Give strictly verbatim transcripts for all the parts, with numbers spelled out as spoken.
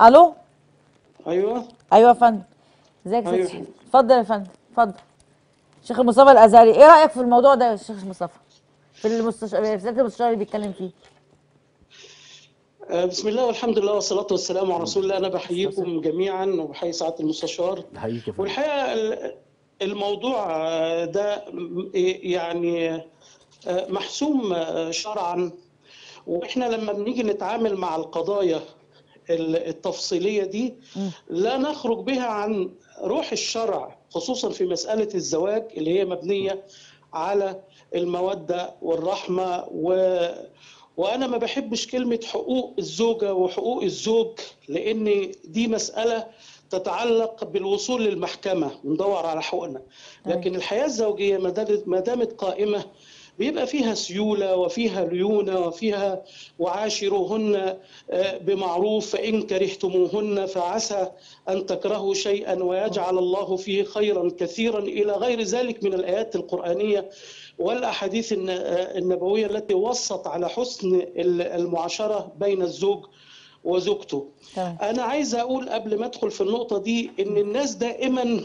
الو. ايوه ايوه يا فندم. ازيك يا ستي؟ اتفضل يا فندم اتفضل. الشيخ مصطفى الأزهري، ايه رايك في الموضوع ده يا شيخ مصطفى؟ في المستشفى في المستشفى اللي بيتكلم فيه. بسم الله والحمد لله والصلاة والسلام على رسول الله. أنا بحييكم جميعا وبحيي سعادة المستشار. والحقيقة الموضوع ده يعني محسوم شرعا، وإحنا لما بنيجي نتعامل مع القضايا التفصيلية دي لا نخرج بها عن روح الشرع، خصوصا في مسألة الزواج اللي هي مبنية على المودة والرحمة. و وأنا ما بحبش كلمة حقوق الزوجة وحقوق الزوج، لأن دي مسألة تتعلق بالوصول للمحكمة، ندور على حقوقنا. لكن الحياة الزوجية ما دامت قائمة بيبقى فيها سيولة وفيها ليونة وفيها وعاشروهن بمعروف فإن كرهتموهن فعسى أن تكرهوا شيئا ويجعل الله فيه خيرا كثيرا، إلى غير ذلك من الآيات القرآنية والأحاديث النبوية التي وصت على حسن المعاشرة بين الزوج وزوجته. أنا عايز أقول قبل ما أدخل في النقطة دي إن الناس دائما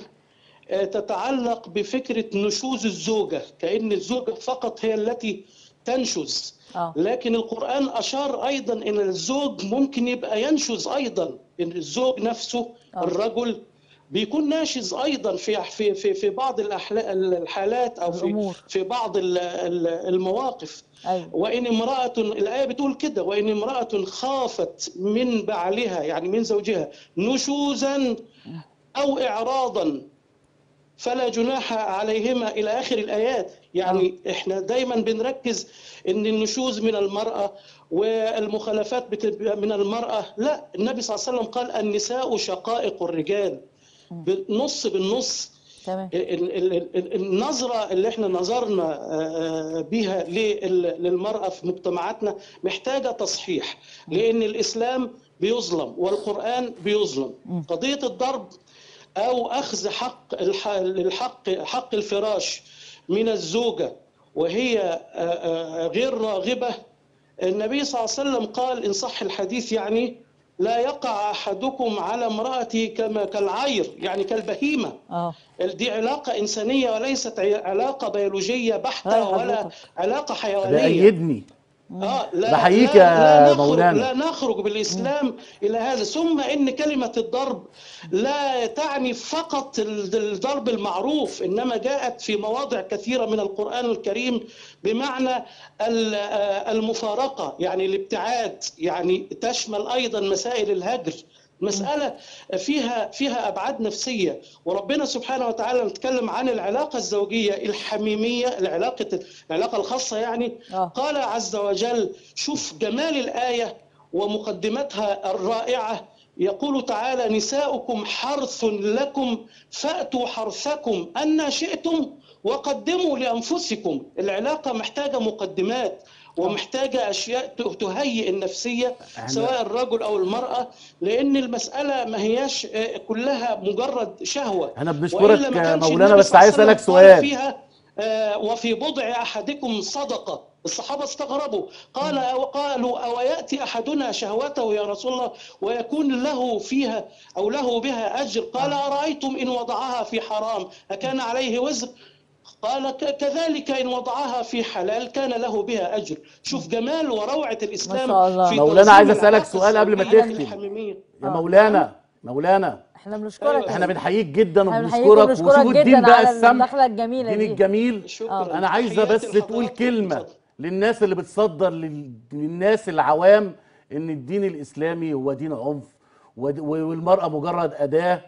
تتعلق بفكرة نشوز الزوجة، كأن الزوجة فقط هي التي تنشز، لكن القرآن أشار أيضا إن الزوج ممكن يبقى ينشز أيضا، إن الزوج نفسه الرجل بيكون ناشز ايضا في في في في بعض الحالات او في في بعض المواقف. أيوة. وان امراه، الايه بتقول كده، وان امراه خافت من بعلها يعني من زوجها نشوزا او اعراضا فلا جناح عليهما الى اخر الايات. يعني أوه. احنا دايما بنركز ان النشوز من المراه والمخالفات بتبقى من المراه، لا، النبي صلى الله عليه وسلم قال النساء شقائق الرجال بالنص بالنص. تمام. النظرة اللي احنا نظرنا بها للمرأة في مجتمعاتنا محتاجة تصحيح، لأن الإسلام بيظلم والقرآن بيظلم. قضية الضرب أو أخذ حق الحق حق الفراش من الزوجة وهي غير راغبة، النبي صلى الله عليه وسلم قال إن صح الحديث يعني لا يقع أحدكم على امرأته كما كالعير، يعني كالبهيمة. أوه. دي علاقة إنسانية وليست علاقة بيولوجية بحتة ولا علاقة حيوانية. لا أيدني. آه لا بحييك يا مولانا. لا نخرج بالإسلام مم. إلى هذا. ثم إن كلمة الضرب لا تعني فقط الضرب المعروف، إنما جاءت في مواضع كثيرة من القرآن الكريم بمعنى المفارقة، يعني الابتعاد، يعني تشمل أيضا مسائل الهجر، مسألة فيها فيها أبعاد نفسية. وربنا سبحانه وتعالى نتكلم عن العلاقة الزوجية الحميمية، العلاقة العلاقة الخاصة يعني. آه. قال عز وجل، شوف جمال الآية ومقدمتها الرائعة، يقول تعالى نساؤكم حرث لكم فأتوا حرثكم أن شئتم وقدموا لأنفسكم. العلاقة محتاجة مقدمات ومحتاجة أشياء تهيئ النفسية سواء الرجل أو المرأة، لأن المسألة ما هياش كلها مجرد شهوة. أنا بنشكرك مولانا، بس عايز أسألك سؤال فيها. وفي بضع أحدكم صدقة، الصحابة استغربوا، قال أو قالوا أو يأتي أحدنا شهوته يا رسول الله ويكون له فيها أو له بها أجر؟ قال أرأيتم إن وضعها في حرام أكان عليه وزر؟ قال كذلك إن وضعها في حلال كان له بها أجر. شوف جمال وروعة الإسلام. مولانا عايز أسألك سؤال قبل ما تختم يا مولانا. مولانا احنا بنشكرك، احنا بنحييك جدا وبنشكرك، وشوف الدين بقى السمح، الدين الجميل. انا عايزه بس تقول كلمه للناس اللي بتصدر للناس العوام ان الدين الاسلامي هو دين عنف والمراه مجرد اداه.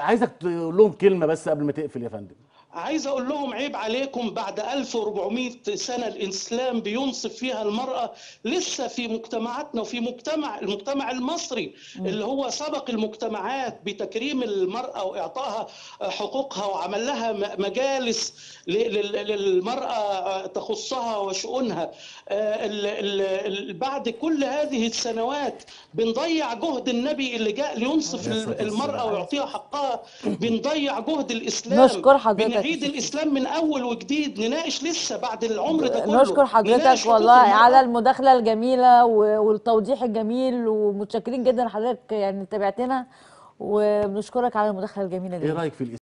عايزك تقول لهم كلمه بس قبل ما تقفل يا فندم. عايز اقول لهم عيب عليكم، بعد ألف وأربعمائة سنه الاسلام بينصف فيها المراه، لسه في مجتمعاتنا وفي مجتمع المجتمع المصري اللي هو سبق المجتمعات بتكريم المراه واعطائها حقوقها وعمل لها مجالس للمراه تخصها وشؤونها. بعد كل هذه السنوات بنضيع جهد النبي اللي جاء لينصف المراه ويعطيها حقها، بنضيع جهد الاسلام. نشكر حضرتك نعيد الاسلام من اول وجديد، نناقش لسه بعد العمر ده كله. نشكر حضرتك والله على المداخله الجميله والتوضيح الجميل، ومتشكرين جدا لحضرتك يعني تابعتنا، وبنشكرك على المداخله الجميله دي. ايه رايك في